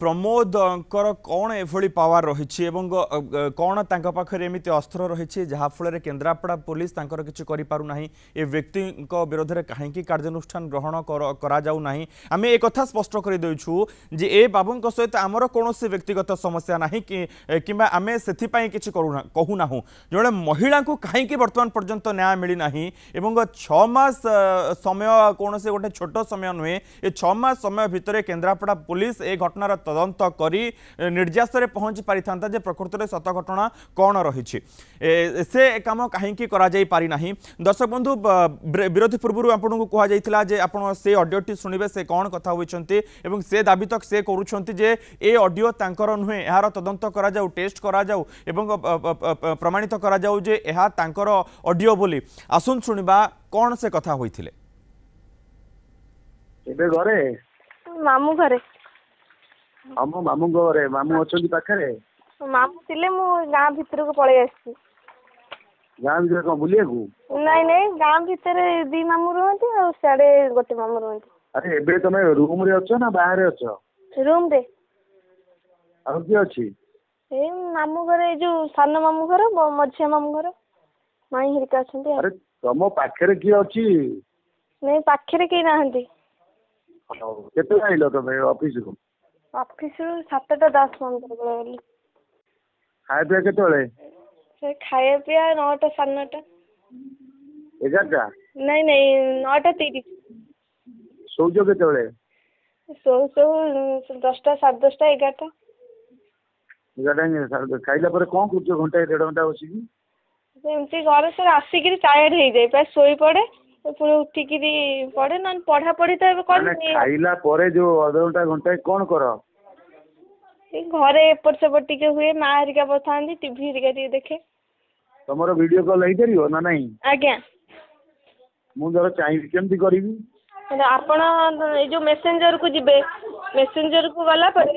प्रमोद कौन एभली पावर रही कौन पाखे एमती अस्त्र रही जहाँफल केन्द्रापड़ा पुलिस किसी करूना ये व्यक्ति विरोध में कहीं कार्यानुष्ठान ग्रहण करा आम एक स्पष्ट करदेचु जे ए बाबू सहित आमर कौन व्यक्तिगत समस्या ना कि आम से किसी कहूना जो महिला को कहीं बर्तमान पर्यंत न्याय मिलना एवं 6 मास समय कौन से गोटे छोट समय नुहे ये 6 मास समय भितर केन्द्रापड़ा पुलिस ए घटनार तदंत करी निर्यास में पहुंची पारि था प्रकृत में सत घटना कौन रही से कम कहीं पारिना। दर्शक बंधु विरोध पूर्व आपको कहला से ऑडियोटी शुणे से कौन कथा होती से दाबी तक से करुँचे ये ऑडियो तांकर नुहे यार तदंत कराऊ टेस्ट कराऊ प्रमाणित कराऊ जे यह तांकर ऑडियो बोली आसुन शुणा कौन से कथा होइथिले एबे घरे मामू घरे हमो मामू घरे मामू अछो की पाखरे मामू तिले मु गांव भीतर को पळे आसी गांव भीतर को बुलिए को नहीं नहीं गांव भीतर दी मामू रहंती और साडे गोटे मामू रहंती। अरे एबे तमे रूम रे अछो ना बाहर अछो? रूम रे और की अछि ए मामू घरे जो सानो मामू घर मझे मामू घर माई हिरका अछंती। अरे तमो पाखरे की अछि? नहीं पाखरे के नाहंती। केते आइलो तमे ऑफिस को? ऑफिस 7:10 मंत्र बोले खाए पिया केतोले से खाए पिया 9:30 11टा नहीं नहीं 9:30 सोजो केतोले सो 10टा 10:30 11टा 11टा सर खाइला पर कोन कुछ घंटा 1.5 घंटा बसी की से एमती घर से आसी के टायर्ड हो जाए पर सोई पड़े पूरे उठी की पढ़े ना पढ़ा पढ़ी तो ए कोन खाइला परे जो अधोटा घंटा कोन करो ए घरे एपर सेपर टिके हुए मां हरिका बथांदी टीवी हरिका टिके देखे। तमरो वीडियो कॉल लई करियो ना नहीं? आज्ञा मु जरा चाहिबी केमती करिवि आपण ए जो मैसेंजर को जिबे मैसेंजर को वाला पर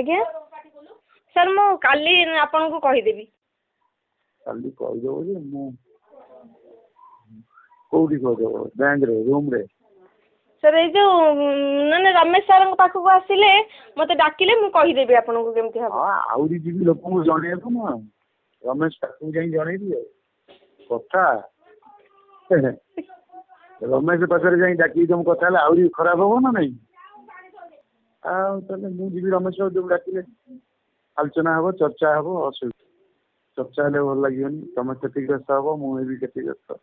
आज्ञा सर मु काली आपन को कहि देबी काली कहि देबो जे मु कोडी कहि देबो बैंक रे रूम रे सर ए जो नने रमेश सर को पाखु आसीले मते डाकिले मु कहि देबी आपन को केमति हबो। हां आउरी जीवी लोक को जणे को ना रमेश पाखु जाई जणे दियो कथा रमेश पाखरे जाई डाकी तुम कथा ला आउरी खराब होबो ना नहीं आ तने मु जीवी रमेश को डाकिले आलोचना हम चर्चा हम असुविधा चर्चा हेल्ले भल लगे तुम क्षतिग्रस्त हम मुझे क्षतिग्रस्त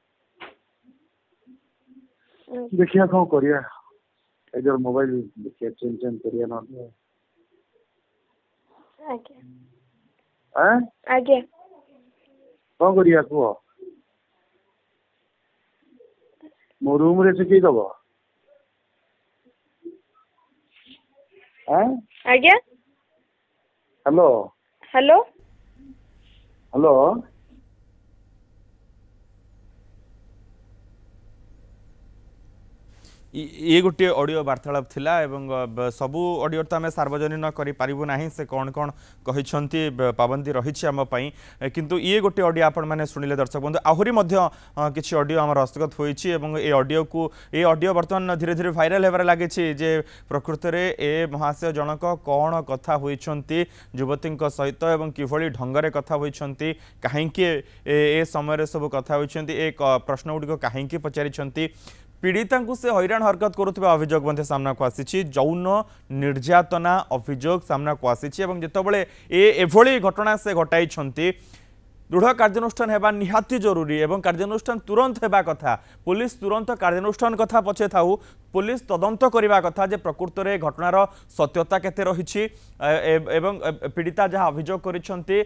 देखा कौन कर मोबाइल देखिए चेंज चेंज कर कौन कर कह मो रूम रे शिखे दब आज्ञा हेलो हेलो हेलो ये गोटे ऑडियो वार्तालाप थिला एवं सबू ऑडियो तो आम सार्वजनीन करा से कौन कौन कहते पाबंदी रही किंतु ये गोटे ऑडियो आपण मैंने शुणिले। दर्शक बंधु आहरी किसी ऑडियो आम हस्तगत होती ये ऑडियो बर्तमान धीरे धीरे वायरल होबार लगी जे प्रकृत में ए महाशय जनक कौन कथा होती युवती सहित एवं किभली ढंगरे कथा होती कहीं ए समय सब कथा होती ए प्रश्न गुड़िक कहीं पचारि पीड़िता को से हैरान हरकत करुवा अभियोग सामना को आसी यौन निर्यातना अभियोग सामना को आसी जितेबाला एभली घटना से घटाई दृढ़ कार्यानुष्ठान होगा निहाती जरूरी एवं कार्यानुष्ठान तुरंत होगा कथा पुलिस तुरंत कार्यानुष्ठान कथा पछे था पुलिस तदंत करने कथा जे प्रकृत में घटनार सत्यता केते रही एवं पीड़िता जहाँ अभियोग करिसेंती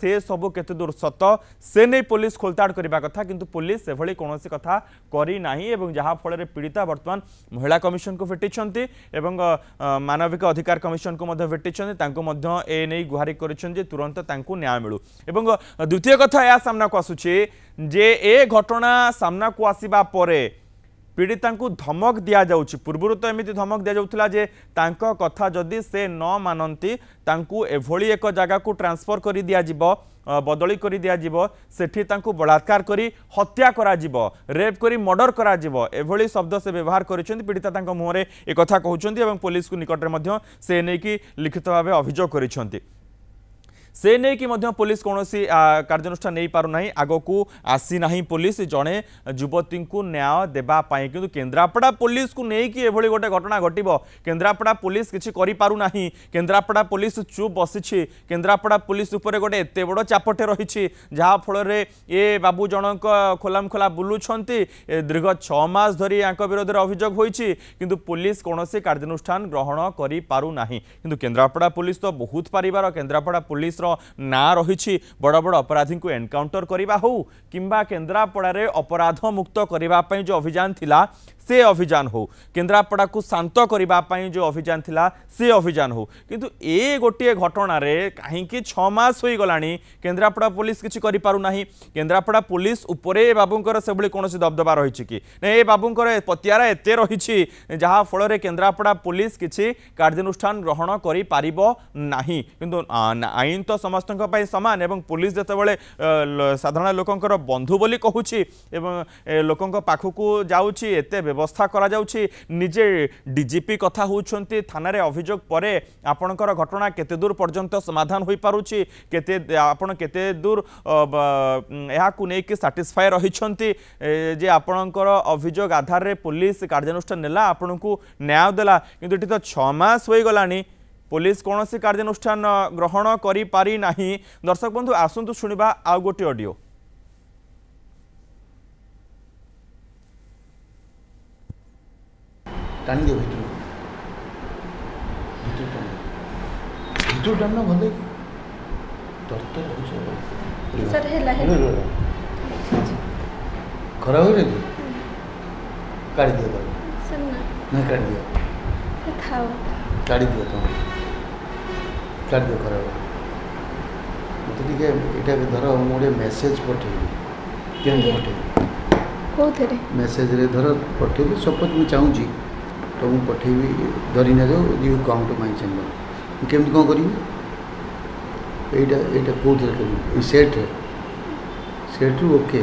से सबू केते दूर सत से नहीं पुलिस खोलताड़ करने कथा किंतु पुलिस एभली कौन कथा करना एवं जहाँफल पीड़िता वर्तमान महिला कमिशन को भेटिंट एवं मानविक अधिकार कमिशन को भेटिंट गुहारि कर तुरंत न्याय मिलू। द्वितीय कथा या सामना को आसुचे जे ए घटना सामना को आसीबा परे पीड़िता को धमक दिया जाउछि पूर्व तो एमती धमक दि जाउथला जे तांको कथा जदि से न मानती एभली एक जगह को ट्रांसफर कर दिया बदली कर दिज्व सेठी बलात्कार कर हत्या रेप कर मर्डर कर शब्द से व्यवहार करीड़िता मुहर एक कथा कहते पुलिस को निकट से नहीं कि लिखित भाव अभियोग कर से नहीं कि पुलिस कौन कार्यानुष्ठान नहीं पारना आगकू आसीना पुलिस जड़े युवती को न्याय देवाई कि केन्द्रापड़ा पुलिस को नहीं कि गोटे घटना घटव केन्द्रापड़ा पुलिस किसी करना केन्द्रापड़ा पुलिस चुप बसी केन्द्रापड़ा पुलिस उपर गोटे एत बड़ चापटे रही जहाँफल ये बाबू जनक खोलामखोला बुलूंट दीर्घ छमास धरी या विरोध में अभियोग होती कि पुलिस कौन कार्यानुष्ठान ग्रहण करना कि केन्द्रापड़ा पुलिस तो बहुत पारिवार केन्द्रापड़ा पुलिस ना रही बड़ बड़ अपराधी को एनकाउंटर करवा हो किंबा केन्द्रापड़ा रे अपराध मुक्त करने जो अभियान थिला से अभियान हो केन्द्रापड़ा को शांत करने जो अभियान थिला से अभियान हो किंतु ए गोटे घटना रे कहीं 6 मास हो गला केन्द्रापड़ा पुलिस किसी करना केन्द्रापड़ा पुलिस उपरे बाबूंकर से कौन दबदबा रही कि नहीं बाबूंकर पतियारा एत रही जहाँफल केन्द्रापड़ा पुलिस किसी कार्यानुष्ठान ग्रहण कर पारना किंतु आईन तो समस्त सामान एवं पुलिस जितेबाला साधारण लोकंर बंधु बोली कहूँ लोक पाखक जाऊँगी एत व्यवस्था निजे डीजीपी कथा होती थाना अभियोग पर आपणकर घटना केते दूर पर्यंत समाधान हो पारे केते दूर या साटिस्फाई रही जे आपणकर अभियोग आधार में पुलिस कार्यानुष्ठान नेला आपण को न्याय देला किंतु एटी तो 6 मास हो गलानी पुलिस कौन सी कार्यानुष्ठान ग्रहण करी पारी नहीं। दर्शक बंधु आसंतु सुनिबा आउ गोटे ऑडियो। टांडी भीतर भीतर टांडा भले डरते हो सर हेला हेला खरा हो रे काट दियो सर ना काट दियो खाओ काट दियो तो काट दियो खराब मतलब ये धर मुझे मेसेज पठेबी केमती पठेबी मेसेज रे धर पठेबी सपोज मुझे चाहूँगी तो मुझे पठेबी धरी ना जाओ you come to my channel केमती कौन करी यहाँ कौन कर सेट सेट्रु ओके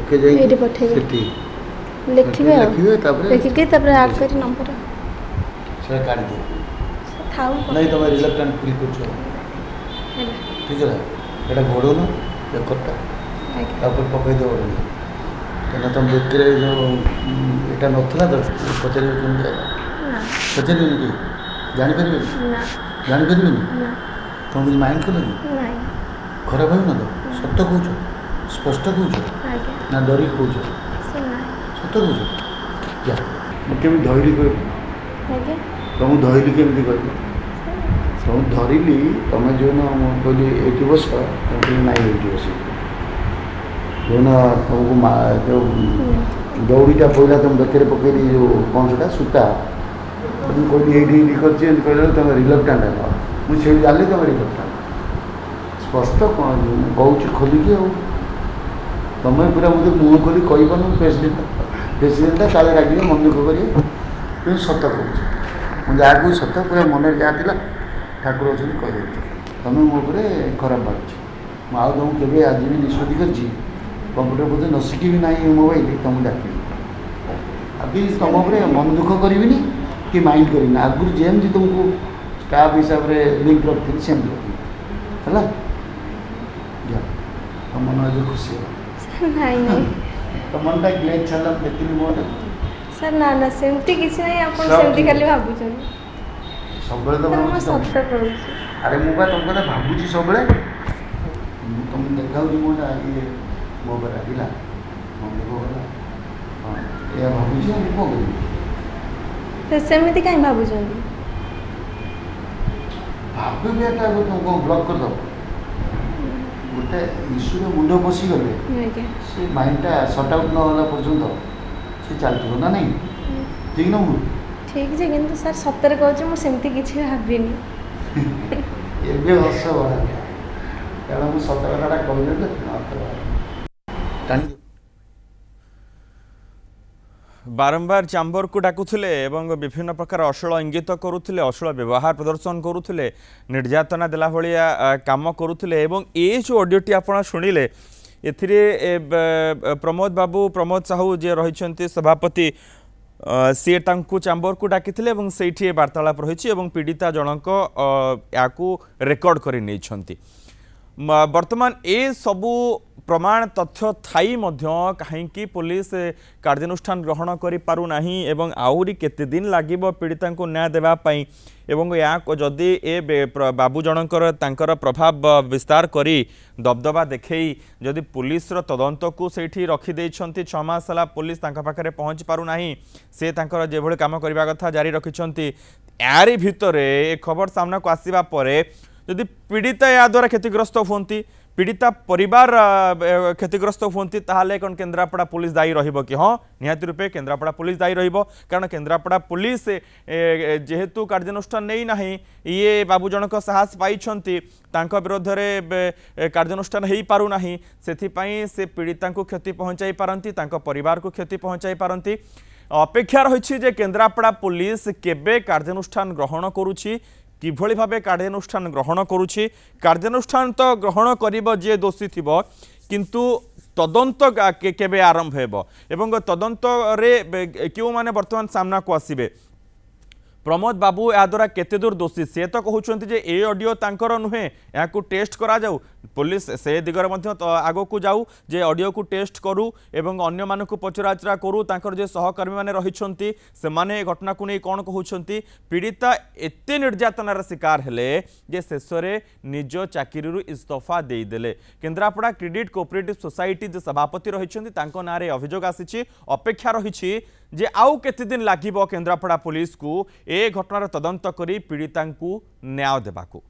ओके जाइए काट दिए नहीं तुम रिलेक्टेंट फील कर ठीक है ये घोड़न बेकटा पकड़ दे क्या तुम बेकर जो यहाँ नाला तो पचार पचार जापर जापर तुम कुछ माइंड कल खराब हो तो सत कौ स्पष्ट कौच ना डर कौच सत कौ कमी धैर्य कह तुम धरली केमी कह तुम धरली तुम जो कहली ये बस नाई ये बस जो तुमको जो दौड़ीटा पड़ा तुम बेकर पकड़ी जो कौन सा सूता तुम कहली ये कर तुम रिलक्टाट है मुझे जानी तुम रिलक्टाट स्पष्ट कौन कौच खोलिकी तुम पूरा मुझे मुँह खोली कह प्रेसिडेंट प्रेसिडेंटा काले रागिक मन दुख कर सत कौच जहाँ सत पूरा मन जहाँ ठाकुर अच्छे कह तुम्हें मो उपर खराब बागुच मुझे केवे आज भी निष्पत्ति करजी कंप्यूटर बोलते न शिखी ना मोबाइल तुमको डाकबी अभी तुम उपर मन दुख करी कि माइंड कर आगुरी जेमती तुमको स्टाफ हिसाब से लिंक रखी सेमती रखी है तुम मन आज खुशी हो तुम मनटा ग्लेज छाड़ा देखिए मोटा सर ना ना सेमती किसी नहीं आपन सेमती खाली भाबुछन सबले तो मैं सब्सक्राइब करू अरे मुबा तुमको तो भाबुची सबले तुम देखाउ मोटा ये मोबाइल आदिला मम्मी बोला हां ये भाबुची नि बोल तो सेमती काई भाबुछन भाबु बेटा को तुमको ब्लॉक कर दो गुटे इशू में मुंडो बसी गले नहीं क्या से माइंडटा शॉर्ट आउट न होला पर्यंत चलो ना नहीं ठीक ना मुझे ठीक जे किंतु सर सतर कहे मुझे सेमती किसी भावनी हस बढ़ा मुझे सतर्कता कह बारंबार चाम्बर को डाकुले विभिन्न प्रकार अश्लील इंगित करुले अश्लील व्यवहार प्रदर्शन करुले निर्यातना देला भलिया काम करुले। ये जो ऑडियोटी आपड़ा शुणिले ए प्रमोद बाबू प्रमोद साहू जे रही सभापति सी तांकु चाम्बर को डाकी से वार्तालाप रही पीड़िता जनक या रेकर्ड कर नहीं बर्तमान ए सबू प्रमाण तथ्य थाई कहीं पुलिस कार्यानुष्ठान ग्रहण करूना एवं आहरी केते दिन लगे पीड़िता को न्याय देवाई एवं या जदि ए बाबू जनकर तांकर प्रभाव विस्तार करी दबदबा देखई जदि पुलिस तदंत को सही रखीदे छमास है पुलिस पाखे पहुँची पारना से जो कम करने कथा जारी रखिंट यारी भितर खबर सामना को आसवा पर यदि पीड़िता या द्वारा क्षतिग्रस्त होती पीड़िता परिवार क्षतिग्रस्त होती कौन केंद्रापड़ा पुलिस दायी रहिबो कि हाँ निहाती रूपे केंद्रापड़ा पुलिस दायी रहिबो कारण केंद्रापड़ा पुलिस जेहेतु कार्यानुष्ठान नहीं ना ये बाबू जनक साहस पाई विरोध में कार्यानुष्ठान हो पारना से पीड़िता को क्षति पहुंचाई पारती परिवार को क्षति पहुंचाई पारती। अपेक्षा रही जे केंद्रापड़ा पुलिस केबे कार्यानुष्ठान ग्रहण करुछि किभली भावे कार्यानुष्ठान ग्रहण करुछि कार्यानुष्ठान तो ग्रहण करिबो जे दोषी थिबो किंतु तदंत केबे आरंभ हेबो एवं तदंत रे क्यों माने वर्तमान सामना को आसीबे प्रमोद बाबू या द्वारा केते दूर दोषी से तो कहउछन्ति जे ए ऑडियो तांकर नुहे या को टेस्ट करा जाऊ पुलिस से दिगरे मध्ये तो आगो को जाऊ जे ऑडियो को टेस्ट करू एवं अन्य मान को पचराचरा करू तांकर जे सहकर्मी माने रहिछन्ति से माने घटना को नहीं कोन कहउछन्ति पीड़िता एते निर्यातनार शिकार हेले जे शेषरे निज चाकरी रु इस्तफा देई देले। केंद्रापड़ा क्रेडिट कोऑपरेटिव सोसाइटी जे सभापति रहिछन्ति तांको नारे अभियोग आसीछि। अपेक्षा रहिछि जे आउ केते दिन लागिबो केंद्रापड़ा पुलिस को ए घटनार तदंत करी पीड़िता को न्याय देबाकू।